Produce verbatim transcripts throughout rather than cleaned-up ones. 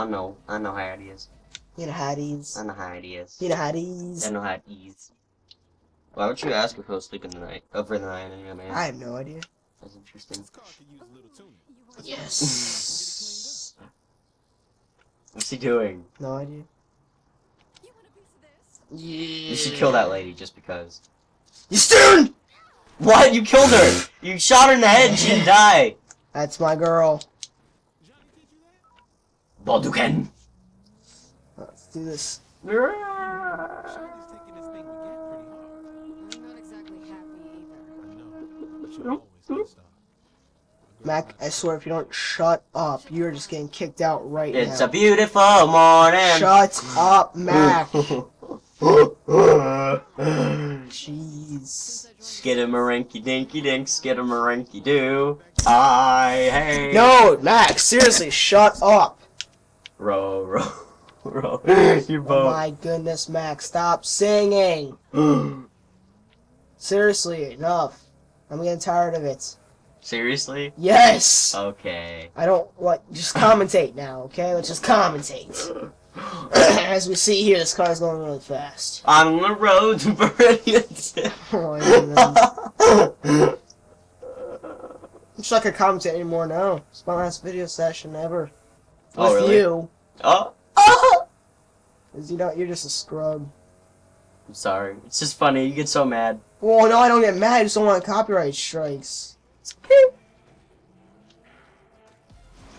I know. I know how it is. You know how it is. I know how it is. You know how it is. I know how it is. Why would you ask if I was sleeping tonight? Over the night, anyway, man. I have no idea. That's interesting. Yes. What's he doing? No idea. Yeah. You should kill that lady just because. You stoned! What? You killed her! You shot her in the head and she didn't die! That's my girl. Balduken! Let's do this. Mac, I swear if you don't shut up, you're just getting kicked out right now. It's a beautiful morning! Shut up, Mac! Jeez. Skidamarinky-dinky-dink, skidamarinky-doo. I hate... No, Max, seriously, shut up. Row, row, row. You both. Oh my goodness, Max, stop singing. Seriously, enough. I'm getting tired of it. Seriously? Yes. Okay. I don't like. Just commentate now, okay? Let's just commentate. As we see here, this car is going really fast. On the road to Meridian. Oh, I I'm just not gonna commentate anymore now. It's my last video session ever. Oh, with really? you. Oh. Oh. Cause you know you're just a scrub. I'm sorry. It's just funny. You get so mad. Well, no, I don't get mad. I just don't want copyright strikes.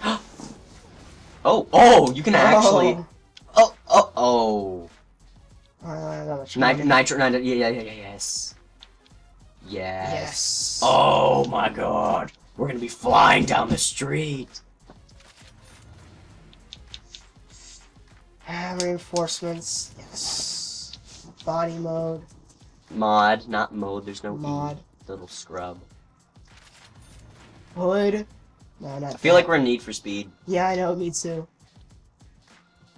oh. Oh. You can actually. Oh. Oh, oh, oh. Uh, Nitro, nitro, nitro, yeah, yeah, yeah, yes. Yes. Yes. Oh my god. We're gonna be flying down the street. Ah, reinforcements, yes. Body mode. Mod, not mode, there's no mod. E, little scrub. Wood. No, not I feel that. like we're in Need for Speed. Yeah, I know, me too.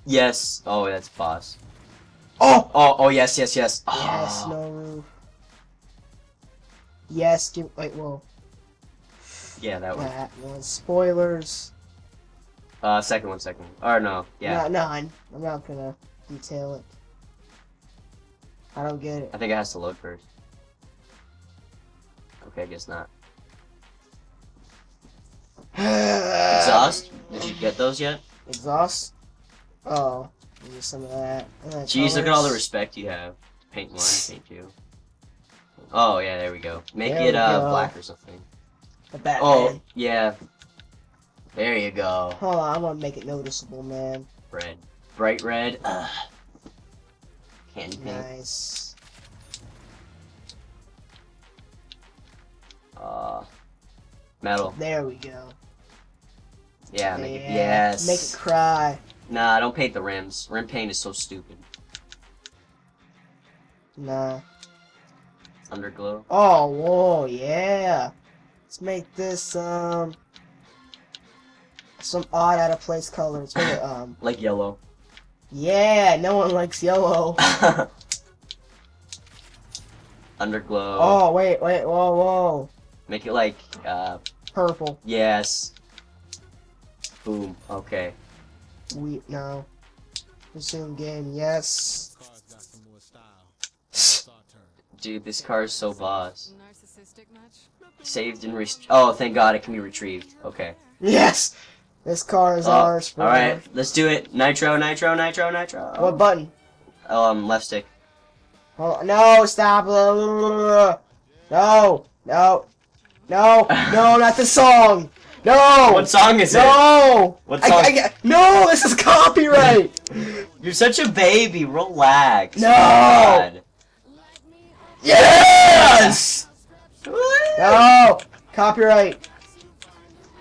Yes. Oh, that's boss. Oh! Oh, oh, yes, yes, yes. Oh. Yes, no roof. Yes, give, wait, whoa. Yeah, that one. That one. Spoilers. Uh, second one, second one. Or no, yeah. No, no, I'm, I'm not gonna detail it. I don't get it. I think it has to load first. Okay, I guess not. Exhaust? Did you get those yet? Exhaust? Oh, there's some of that. Jeez, colors. Look at all the respect you have. Paint one, paint two. Oh yeah, there we go. Make there it uh go. black or something. A Batman. Oh yeah. There you go. Hold on, I want to make it noticeable, man. Red, bright red. Uh, candy paint. Nice. Uh, metal. There we go. Yeah, make yeah. it. Yes. Make it cry. Nah, don't paint the rims. Rim paint is so stupid. Nah. Underglow. Oh, whoa, yeah. Let's make this, um... some odd, out-of-place color. It's really, um... like yellow. Yeah, no one likes yellow. Underglow. Oh, wait, wait, whoa, whoa. Make it like, uh... purple. Yes. Boom, okay. We no. Resume game, yes. Dude, this car is so boss. Saved and re- Oh, thank god it can be retrieved. Okay. Yes! This car is oh, ours. Alright, let's do it. Nitro, nitro, nitro, nitro. What button? Um, left stick. Oh, no, stop. No, no, no, no, not the song. No! What song is no! it? No! What song? I, I, no! This is copyright! You're such a baby. Relax. No! God. Yes! No! Copyright.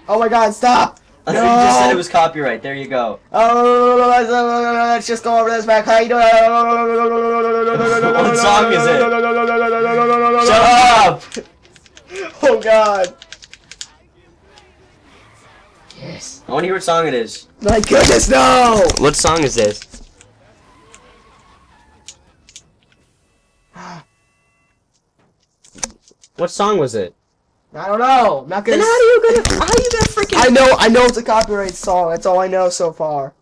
Oh my god, stop! No! You just said it was copyright. There you go. Oh, let's just go over this back. How you doing? What song is it? Shut up! Oh god. Yes. I want to hear what song it is. My goodness, no! What song is this? What song was it? I don't know. I'm not gonna. Then how are you gonna? How are you gonna freaking? I know. I know it's a copyright song. That's all I know so far.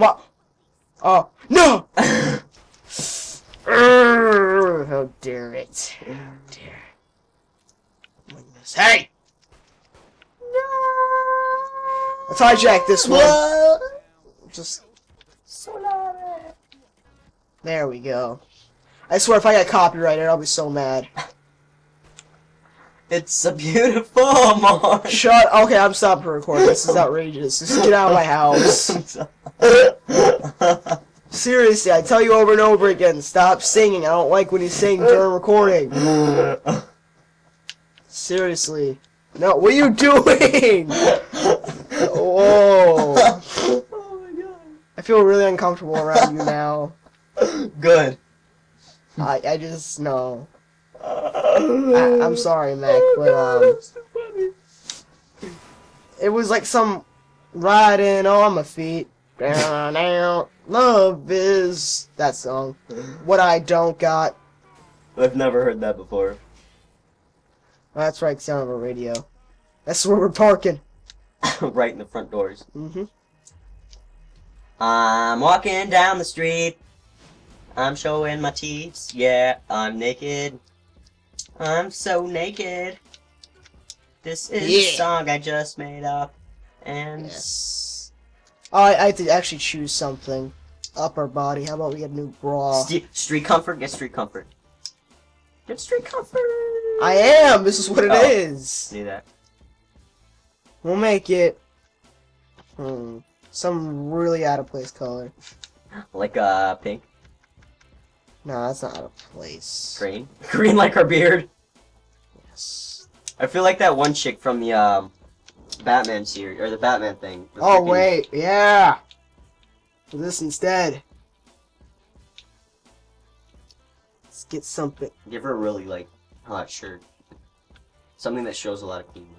What? Oh, no! How dare it. How dare it. Goodness. Hey! No! Let's hijack this one. No. Just... Solare. There we go. I swear, if I get copyrighted, I'll be so mad. It's a beautiful morning. Shut. Okay, I'm stopping for recording. This is outrageous. Just get out of my house. Seriously, I tell you over and over again, stop singing. I don't like when you sing during recording. Seriously. No, what are you doing? Whoa. Oh my god. I feel really uncomfortable around you now. Good. I I just no. I, I'm sorry, Mac, oh, but God, um, so funny. It was like some riding on my feet, down out. Love is that song. What I don't got. I've never heard that before. Oh, that's right, sound of a radio. That's where we're parking. Right in the front doors. Mhm. I'm walking down the street. I'm showing my teeth. Yeah, I'm naked. I'm so naked. This is yeah. a song I just made up. And yes. Oh, I, I have to actually choose something. Upper body. How about we get a new bra? St street comfort? Get street comfort. Get street comfort. I am. This is what it oh, is. Do that. We'll make it. Hmm. Some really out of place color. Like uh, pink. No, that's not out of place. Green? Green like her beard? Yes. I feel like that one chick from the um, Batman series, or the Batman thing. The oh, freaking... wait, yeah! For this instead. Let's get something. Give her a really, like, hot shirt. Something that shows a lot of cleavage.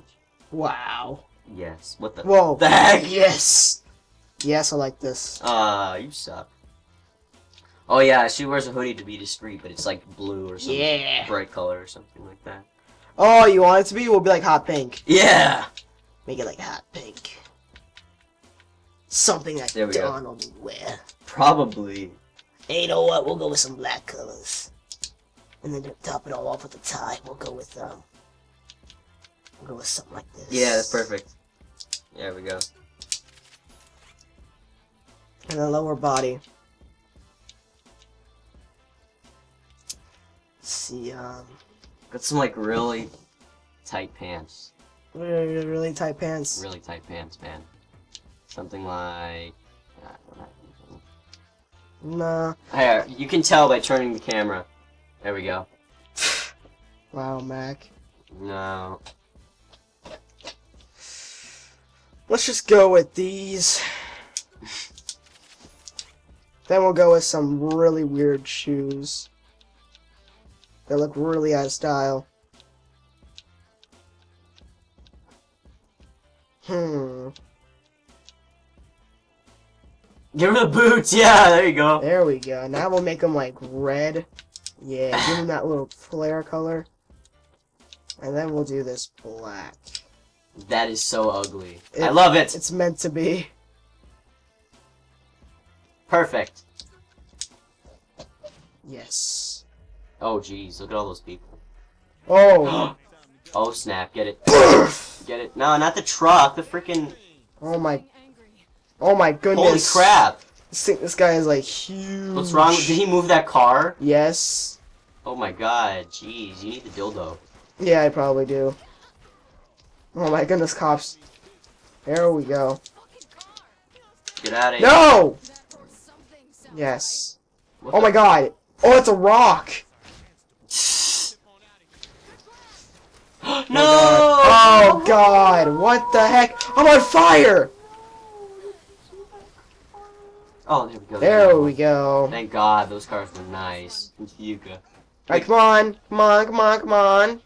Wow. Yes. What the, Whoa. the heck? Yes! Yes, I like this. Ah, uh, you suck. Oh yeah, she wears a hoodie to be discreet, but it's like blue or some yeah. bright color or something like that. Oh, you want it to be? We'll be like hot pink. Yeah! Make it like hot pink. Something like Donald would wear. Probably. Hey, you know what? We'll go with some black colors. And then to top it all off with a tie, we'll go with, um... we'll go with something like this. Yeah, that's perfect. There we go. And the lower body. See, um... got some, like, really tight pants. Really, really tight pants? Really tight pants, man. Something like... I don't know. Nah. Hey, you can tell by turning the camera. There we go. Wow, Mac. No. Let's just go with these. Then we'll go with some really weird shoes. They look really out of style. Hmm. Give her the boots. Yeah, there you go. There we go. Now we'll make them like red. Yeah, give them that little flare color. And then we'll do this black. That is so ugly. It, I love it. It's meant to be. Perfect. Yes. Oh jeez, look at all those people. Oh. Oh snap, get it. Get it. No, not the truck, the freaking... Oh my... Oh my goodness. Holy crap. This, thing, this guy is like huge. What's wrong? Did he move that car? Yes. Oh my god, jeez, you need the dildo. Yeah, I probably do. Oh my goodness, cops. There we go. Get out of here. No! Yes. What oh my god. Oh, it's a rock. No! Oh god, what the heck? I'm on fire! Oh, there we go. There, there we go. Thank god, those cars were nice. Yuka. Alright, come on. Come on, come on, come on.